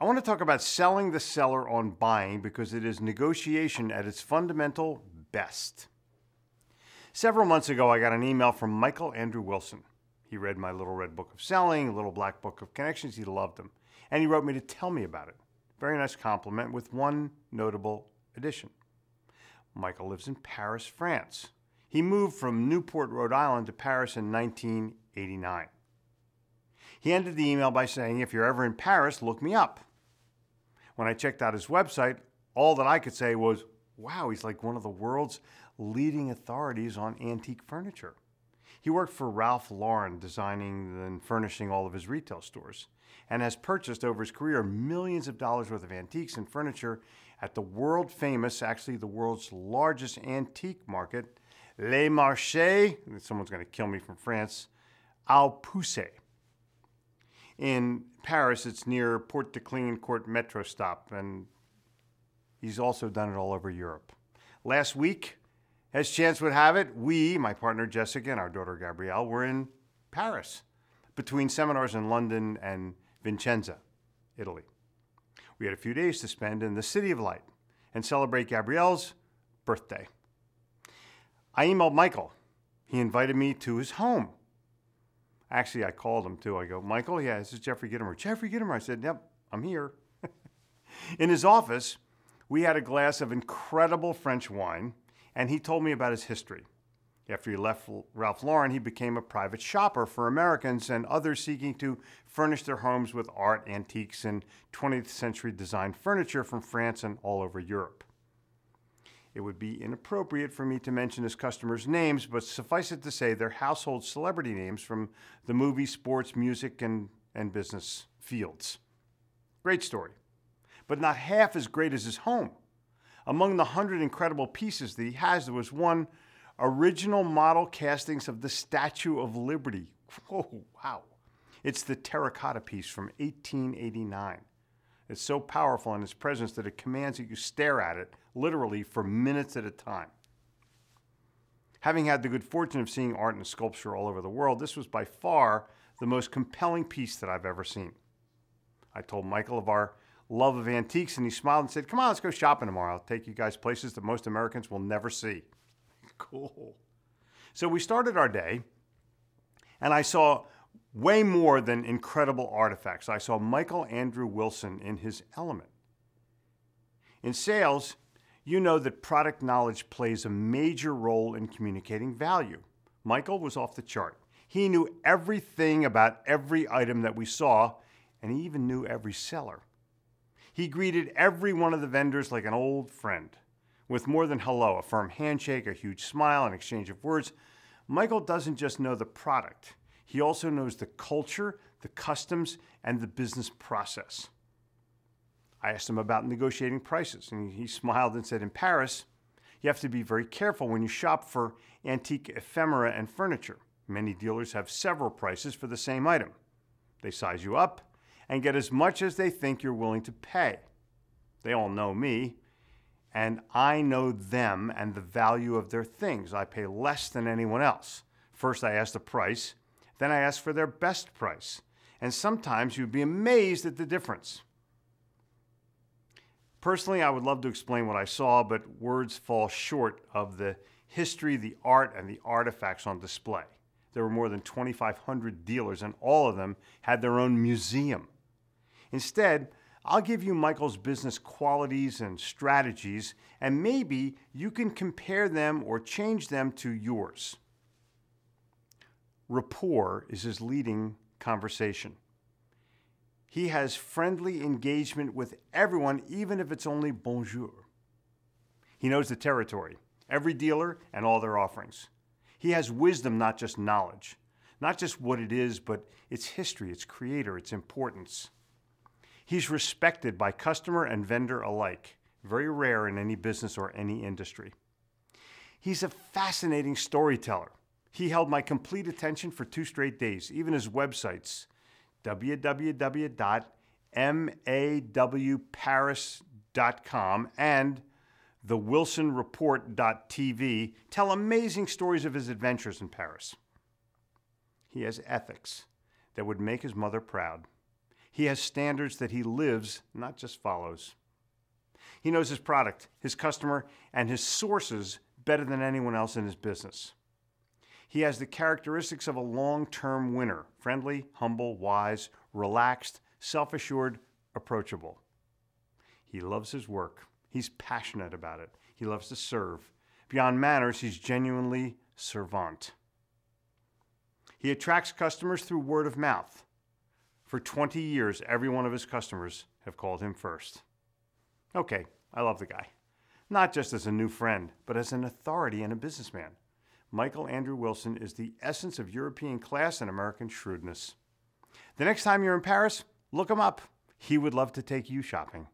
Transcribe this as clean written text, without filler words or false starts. I want to talk about selling the seller on buying because it is negotiation at its fundamental best. Several months ago, I got an email from Michael Andrew Wilson. He read my Little Red Book of Selling, Little Black Book of Connections. He loved them. And he wrote me to tell me about it. Very nice compliment with one notable addition. Michael lives in Paris, France. He moved from Newport, Rhode Island to Paris in 1989. He ended the email by saying, "If you're ever in Paris, look me up." When I checked out his website, all that I could say was, wow, he's like one of the world's leading authorities on antique furniture. He worked for Ralph Lauren, designing and furnishing all of his retail stores, and has purchased over his career millions of dollars worth of antiques and furniture at the world famous, actually the world's largest antique market, Les Marché, someone's going to kill me from France, aux Puces. In Paris, it's near Porte de Clignancourt metro stop, and he's also done it all over Europe. Last week, as chance would have it, we, my partner Jessica and our daughter Gabrielle, were in Paris between seminars in London and Vincenza, Italy. We had a few days to spend in the City of Light and celebrate Gabrielle's birthday. I emailed Michael. He invited me to his home. Actually, I called him too. I go, "Michael, yeah, this is Jeffrey Gitomer." "Jeffrey Gitomer?" I said, "Yep, I'm here." In his office, we had a glass of incredible French wine, and he told me about his history. After he left Ralph Lauren, he became a private shopper for Americans and others seeking to furnish their homes with art, antiques, and 20th century design furniture from France and all over Europe. It would be inappropriate for me to mention his customers' names, but suffice it to say they're household celebrity names from the movie, sports, music, and business fields. Great story, but not half as great as his home. Among the 100 incredible pieces that he has, there was one original model castings of the Statue of Liberty. Whoa, wow. It's the terracotta piece from 1889. It's so powerful in its presence that it commands that you stare at it, literally, for minutes at a time. Having had the good fortune of seeing art and sculpture all over the world, this was by far the most compelling piece that I've ever seen. I told Michael of our love of antiques, and he smiled and said, "Come on, let's go shopping tomorrow. I'll take you guys places that most Americans will never see." Cool. So we started our day, and I saw way more than incredible artifacts. I saw Michael Andrew Wilson in his element. In sales, you know that product knowledge plays a major role in communicating value. Michael was off the chart. He knew everything about every item that we saw, and he even knew every seller. He greeted every one of the vendors like an old friend. With more than hello, a firm handshake, a huge smile, an exchange of words, Michael doesn't just know the product. He also knows the culture, the customs, and the business process. I asked him about negotiating prices, and he smiled and said, "In Paris, you have to be very careful when you shop for antique ephemera and furniture. Many dealers have several prices for the same item. They size you up and get as much as they think you're willing to pay. They all know me, and I know them and the value of their things. I pay less than anyone else. First, I ask the price, then I ask for their best price. And sometimes you'd be amazed at the difference." Personally, I would love to explain what I saw, but words fall short of the history, the art, and the artifacts on display. There were more than 2,500 dealers, and all of them had their own museum. Instead, I'll give you Michael's business qualities and strategies, and maybe you can compare them or change them to yours. Rapport is his leading conversation. He has friendly engagement with everyone, even if it's only bonjour. He knows the territory, every dealer, and all their offerings. He has wisdom, not just knowledge, not just what it is, but its history, its creator, its importance. He's respected by customer and vendor alike, very rare in any business or any industry. He's a fascinating storyteller. He held my complete attention for 2 straight days, even his websites, www.mawparis.com and thewilsonreport.tv, tell amazing stories of his adventures in Paris. He has ethics that would make his mother proud. He has standards that he lives, not just follows. He knows his product, his customer, and his sources better than anyone else in his business. He has the characteristics of a long-term winner: friendly, humble, wise, relaxed, self-assured, approachable. He loves his work. He's passionate about it. He loves to serve. Beyond manners, he's genuinely servant. He attracts customers through word of mouth. For 20 years, every one of his customers have called him first. Okay, I love the guy. Not just as a new friend, but as an authority and a businessman. Michael Andrew Wilson is the essence of European class and American shrewdness. The next time you're in Paris, look him up. He would love to take you shopping.